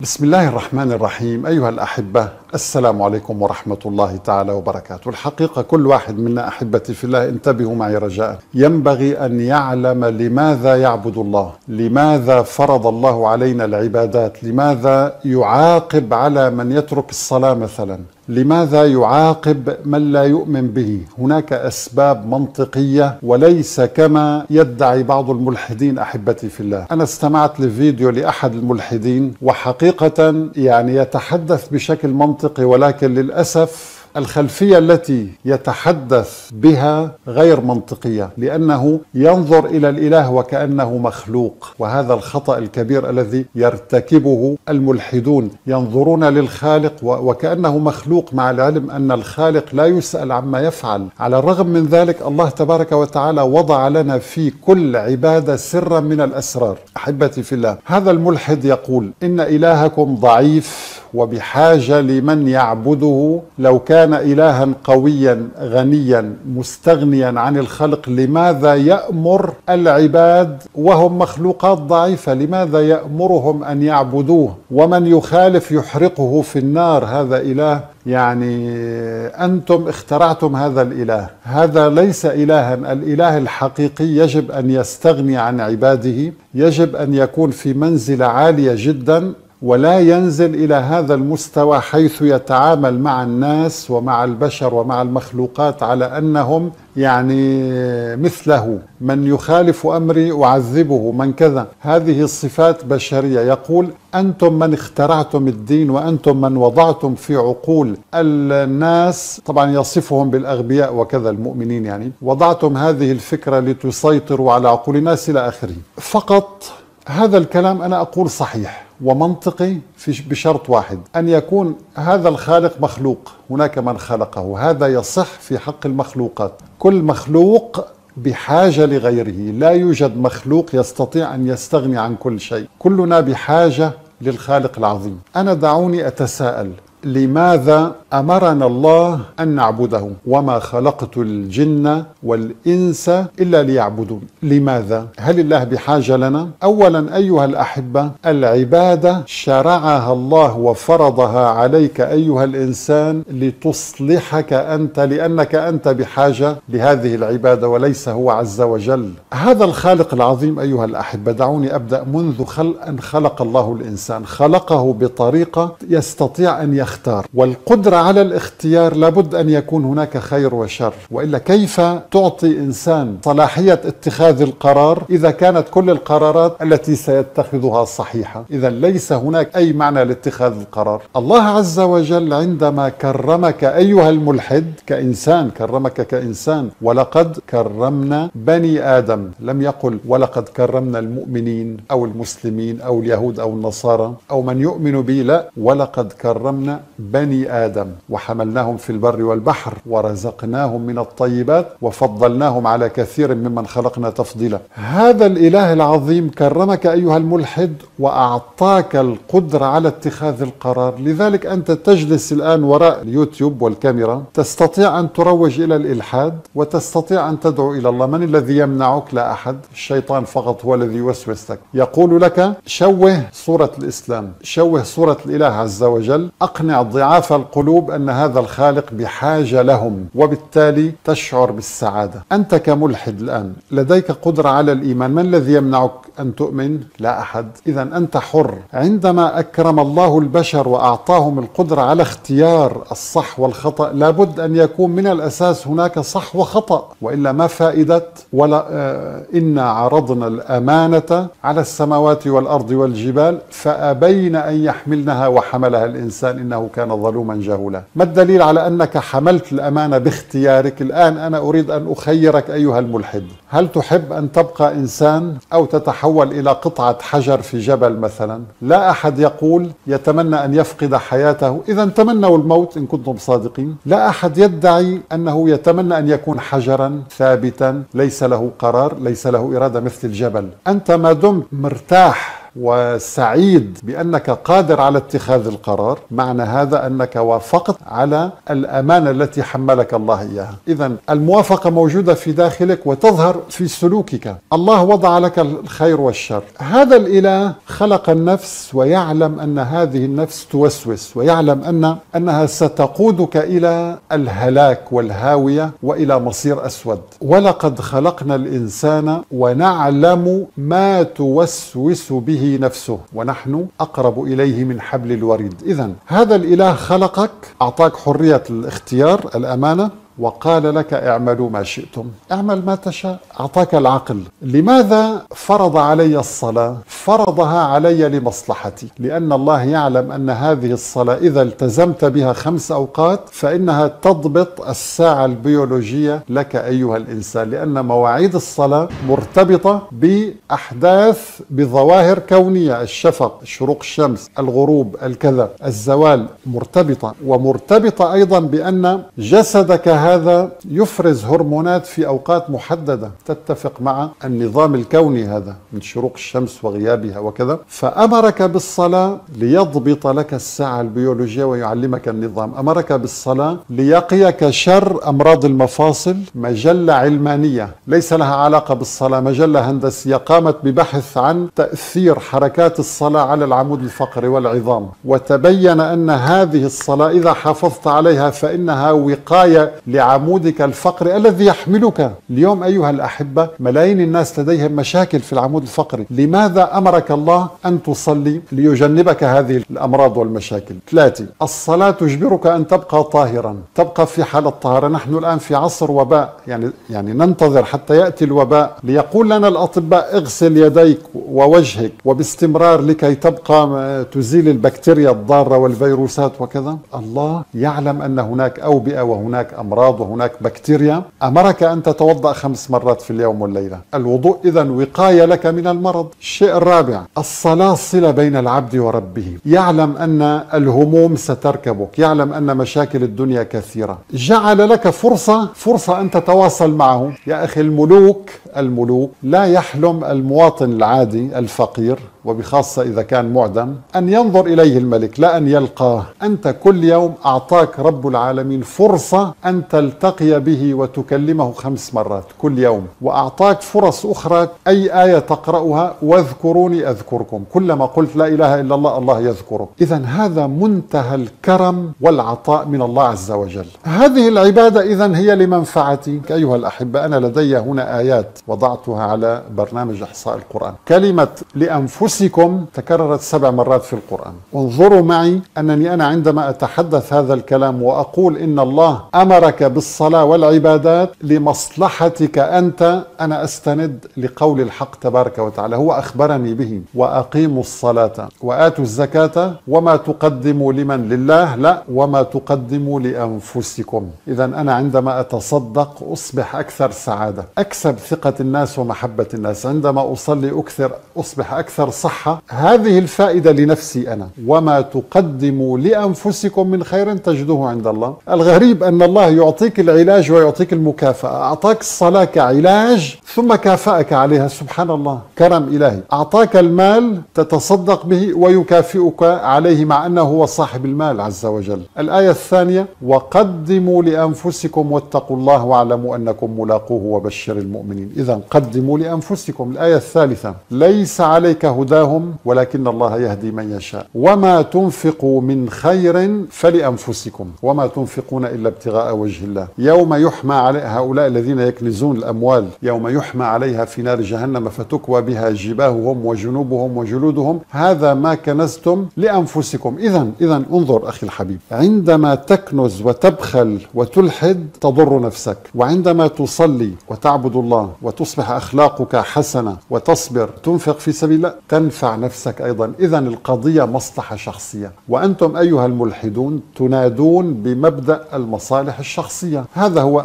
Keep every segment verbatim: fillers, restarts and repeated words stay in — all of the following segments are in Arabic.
بسم الله الرحمن الرحيم. أيها الأحبة، السلام عليكم ورحمة الله تعالى وبركاته. الحقيقة كل واحد منا أحبتي في الله، انتبهوا معي رجاء، ينبغي أن يعلم لماذا يعبد الله، لماذا فرض الله علينا العبادات، لماذا يعاقب على من يترك الصلاة مثلا، لماذا يعاقب من لا يؤمن به. هناك أسباب منطقية وليس كما يدعي بعض الملحدين أحبتي في الله. أنا استمعت لفيديو لأحد الملحدين، وحقيقة يعني يتحدث بشكل منطقي، ولكن للأسف الخلفية التي يتحدث بها غير منطقية، لأنه ينظر إلى الإله وكأنه مخلوق، وهذا الخطأ الكبير الذي يرتكبه الملحدون. ينظرون للخالق وكأنه مخلوق، مع العلم أن الخالق لا يسأل عما يفعل. على الرغم من ذلك الله تبارك وتعالى وضع لنا في كل عبادة سرا من الأسرار أحبتي في الله. هذا الملحد يقول إن إلهكم ضعيف وبحاجة لمن يعبده، لو كان إلها قويا غنيا مستغنيا عن الخلق لماذا يأمر العباد وهم مخلوقات ضعيفة؟ لماذا يأمرهم أن يعبدوه؟ ومن يخالف يحرقه في النار. هذا إله، يعني أنتم اخترعتم هذا الإله، هذا ليس إلها. الإله الحقيقي يجب أن يستغني عن عباده، يجب أن يكون في منزلة عالية جدا، ولا ينزل إلى هذا المستوى حيث يتعامل مع الناس ومع البشر ومع المخلوقات على أنهم يعني مثله. من يخالف أمري أعذبه، من كذا، هذه الصفات بشرية. يقول أنتم من اخترعتم الدين، وأنتم من وضعتم في عقول الناس، طبعا يصفهم بالأغبياء وكذا المؤمنين، يعني وضعتم هذه الفكرة لتسيطروا على عقول الناس إلى آخره. فقط هذا الكلام أنا أقول صحيح ومنطقي بشرط واحد، أن يكون هذا الخالق مخلوق، هناك من خلقه، هذا يصح في حق المخلوقات. كل مخلوق بحاجة لغيره، لا يوجد مخلوق يستطيع أن يستغني عن كل شيء، كلنا بحاجة للخالق العظيم. أنا دعوني أتساءل، لماذا أمرنا الله أن نعبده؟ وما خلقت الجن والإنس إلا ليعبدون. لماذا؟ هل الله بحاجة لنا؟ أولا أيها الأحبة، العبادة شرعها الله وفرضها عليك أيها الإنسان لتصلحك أنت، لأنك أنت بحاجة لهذه العبادة وليس هو عز وجل. هذا الخالق العظيم أيها الأحبة، دعوني أبدأ منذ خلق أن خلق الله الإنسان، خلقه بطريقة يستطيع أن يختار، والقدرة على الاختيار لابد أن يكون هناك خير وشر، وإلا كيف تعطي إنسان صلاحية اتخاذ القرار إذا كانت كل القرارات التي سيتخذها صحيحة؟ إذا ليس هناك أي معنى لاتخاذ القرار. الله عز وجل عندما كرمك أيها الملحد كإنسان، كرمك كإنسان، ولقد كرمنا بني آدم، لم يقل ولقد كرمنا المؤمنين أو المسلمين أو اليهود أو النصارى أو من يؤمن به، لا، ولقد كرمنا بني آدم وحملناهم في البر والبحر ورزقناهم من الطيبات وفضلناهم على كثير ممن خلقنا تفضيلا. هذا الإله العظيم كرمك أيها الملحد وأعطاك القدرة على اتخاذ القرار. لذلك أنت تجلس الآن وراء اليوتيوب والكاميرا، تستطيع أن تروج إلى الإلحاد وتستطيع أن تدعو إلى الله. من الذي يمنعك؟ لا أحد، الشيطان فقط هو الذي يوسوس لك، يقول لك شوه صورة الإسلام، شوه صورة الإله عز وجل، أقنع ضعاف القلوب أن هذا الخالق بحاجة لهم، وبالتالي تشعر بالسعادة. أنت كملحد الآن لديك قدرة على الإيمان، من الذي يمنعك أن تؤمن؟ لا أحد. إذا أنت حر. عندما أكرم الله البشر وأعطاهم القدرة على اختيار الصح والخطأ، لابد أن يكون من الأساس هناك صح وخطأ، وإلا ما فائدة ولا آه إنا عرضنا الأمانة على السماوات والأرض والجبال فأبين أن يحملنها وحملها الإنسان إنه كان ظلوما جهولا. ما الدليل على أنك حملت الأمانة باختيارك؟ الآن أنا أريد أن أخيرك أيها الملحد، هل تحب أن تبقى إنسان أو تتحول إلى قطعة حجر في جبل مثلا؟ لا أحد يقول يتمنى أن يفقد حياته، إذا تمنوا الموت إن كنتم صادقين. لا أحد يدعي أنه يتمنى أن يكون حجرا ثابتا ليس له قرار، ليس له إرادة مثل الجبل. أنت ما دمت مرتاح وسعيد بأنك قادر على اتخاذ القرار، معنى هذا أنك وافقت على الأمانة التي حملك الله إياها. إذن الموافقة موجودة في داخلك وتظهر في سلوكك. الله وضع لك الخير والشر. هذا الإله خلق النفس ويعلم أن هذه النفس توسوس، ويعلم أن أنها ستقودك إلى الهلاك والهاوية وإلى مصير أسود. ولقد خلقنا الإنسان ونعلم ما توسوس به نفسه ونحن أقرب إليه من حبل الوريد. إذن هذا الإله خلقك، أعطاك حرية الاختيار، الأمانة، وقال لك اعملوا ما شئتم، اعمل ما تشاء، أعطاك العقل. لماذا فرض علي الصلاة؟ فرضها علي لمصلحتي، لأن الله يعلم أن هذه الصلاة إذا التزمت بها خمس أوقات فإنها تضبط الساعة البيولوجية لك أيها الإنسان، لأن مواعيد الصلاة مرتبطة بأحداث، بظواهر كونية، الشفق، شروق الشمس، الغروب، الكذا، الزوال، مرتبطة، ومرتبطة أيضا بأن جسدك هذا يفرز هرمونات في أوقات محددة تتفق مع النظام الكوني هذا من شروق الشمس وغيابها وكذا. فأمرك بالصلاة ليضبط لك الساعة البيولوجية ويعلمك النظام، أمرك بالصلاة ليقيك شر أمراض المفاصل. مجلة علمانية ليس لها علاقة بالصلاة، مجلة هندسية قامت ببحث عن تأثير حركات الصلاة على العمود الفقري والعظام، وتبين أن هذه الصلاة إذا حافظت عليها فإنها وقاية لعمودك الفقري الذي يحملك. اليوم أيها الأحبة ملايين الناس لديهم مشاكل في العمود الفقري. لماذا أمرك الله أن تصلي؟ ليجنبك هذه الأمراض والمشاكل. ثلاثة، الصلاة تجبرك أن تبقى طاهرا، تبقى في حالة طهارة. نحن الآن في عصر وباء، يعني يعني ننتظر حتى يأتي الوباء ليقول لنا الأطباء اغسل يديك ووجهك وباستمرار لكي تبقى تزيل البكتيريا الضارة والفيروسات وكذا. الله يعلم أن هناك أوبئة وهناك أمراض أمراض وهناك بكتيريا، أمرك أن تتوضأ خمس مرات في اليوم والليلة. الوضوء إذا وقاية لك من المرض. الشيء الرابع، الصلاة صلة بين العبد وربه. يعلم أن الهموم ستركبك، يعلم أن مشاكل الدنيا كثيرة، جعل لك فرصة فرصة أن تتواصل معه. يا أخي الملوك الملوك لا يحلم المواطن العادي الفقير، وبخاصة إذا كان معدم، أن ينظر إليه الملك، لا أن يلقاه. أنت كل يوم أعطاك رب العالمين فرصة أن تلتقي به وتكلمه خمس مرات كل يوم، وأعطاك فرص أخرى. أي آية تقرأها؟ واذكروني أذكركم، كلما قلت لا إله إلا الله الله يذكرك. إذن هذا منتهى الكرم والعطاء من الله عز وجل. هذه العبادة إذن هي لمنفعتي أيها الأحبة. أنا لدي هنا آيات وضعتها على برنامج إحصاء القرآن. كلمة لأنفسكم تكررت سبع مرات في القرآن. انظروا معي أنني أنا عندما أتحدث هذا الكلام وأقول إن الله أمرك بالصلاة والعبادات لمصلحتك أنت، أنا أستند لقول الحق تبارك وتعالى، هو أخبرني به: وأقيموا الصلاة وآتوا الزكاة وما تقدموا لمن لله لا وما تقدموا لأنفسكم. إذا أنا عندما أتصدق أصبح أكثر سعادة، أكسب ثقة الناس ومحبة الناس. عندما أصلي أكثر أصبح أكثر صحة. هذه الفائدة لنفسي أنا. وما تقدموا لأنفسكم من خير تجدوه عند الله. الغريب أن الله يعطيك العلاج ويعطيك المكافأة. أعطاك الصلاة كعلاج ثم كافأك عليها، سبحان الله، كرم إلهي. أعطاك المال تتصدق به ويكافئك عليه مع أنه هو صاحب المال عز وجل. الآية الثانية: وقدموا لأنفسكم واتقوا الله واعلموا أنكم ملاقوه وبشر المؤمنين. إذا قدموا لأنفسكم. الآية الثالثة: ليس عليك هدى ولكن الله يهدي من يشاء وما تنفقوا من خير فلأنفسكم وما تنفقون إلا ابتغاء وجه الله يوم يحمى عليها. هؤلاء الذين يكنزون الأموال يوم يحمى عليها في نار جهنم فتكوى بها جباههم وجنوبهم وجلودهم. هذا ما كنزتم لأنفسكم. إذن إذن انظر أخي الحبيب، عندما تكنز وتبخل وتلحد تضر نفسك، وعندما تصلي وتعبد الله وتصبح أخلاقك حسنة وتصبر تنفق في سبيل الله تنفع نفسك أيضا. إذن القضية مصلحة شخصية. وأنتم أيها الملحدون تنادون بمبدأ المصالح الشخصية. هذا هو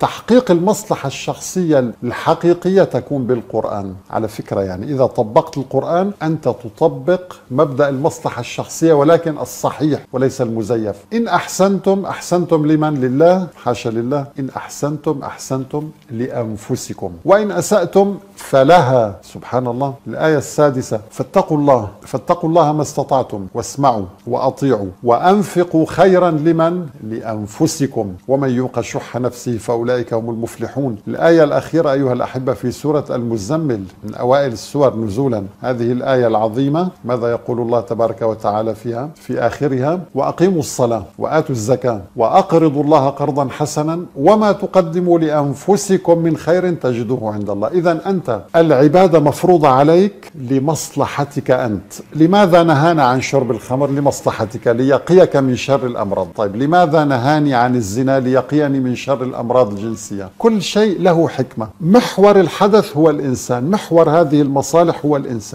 تحقيق المصلحة الشخصية الحقيقية، تكون بالقرآن على فكرة. يعني إذا طبقت القرآن أنت تطبق مبدأ المصلحة الشخصية، ولكن الصحيح وليس المزيف. إن أحسنتم أحسنتم لمن لله، حاشا لله، إن أحسنتم أحسنتم لأنفسكم وإن أسأتم فلها، سبحان الله. الآية السادسة: خمسة: فاتقوا الله فاتقوا الله ما استطعتم، واسمعوا وأطيعوا، وأنفقوا خيرا لمن؟ لأنفسكم، ومن يوق شح نفسه فأولئك هم المفلحون. الآية الأخيرة أيها الأحبة في سورة المزمل من أوائل السور نزولا، هذه الآية العظيمة ماذا يقول الله تبارك وتعالى فيها؟ في آخرها: وأقيموا الصلاة وآتوا الزكاة وأقرضوا الله قرضا حسنا وما تقدموا لأنفسكم من خير تجدوه عند الله. إذا أنت العبادة مفروضة عليك لمصلحتك أنت. لماذا نهانا عن شرب الخمر؟ لمصلحتك، ليقيك من شر الأمراض. طيب لماذا نهاني عن الزنا؟ ليقيني من شر الأمراض الجنسية. كل شيء له حكمة. محور الحدث هو الإنسان، محور هذه المصالح هو الإنسان.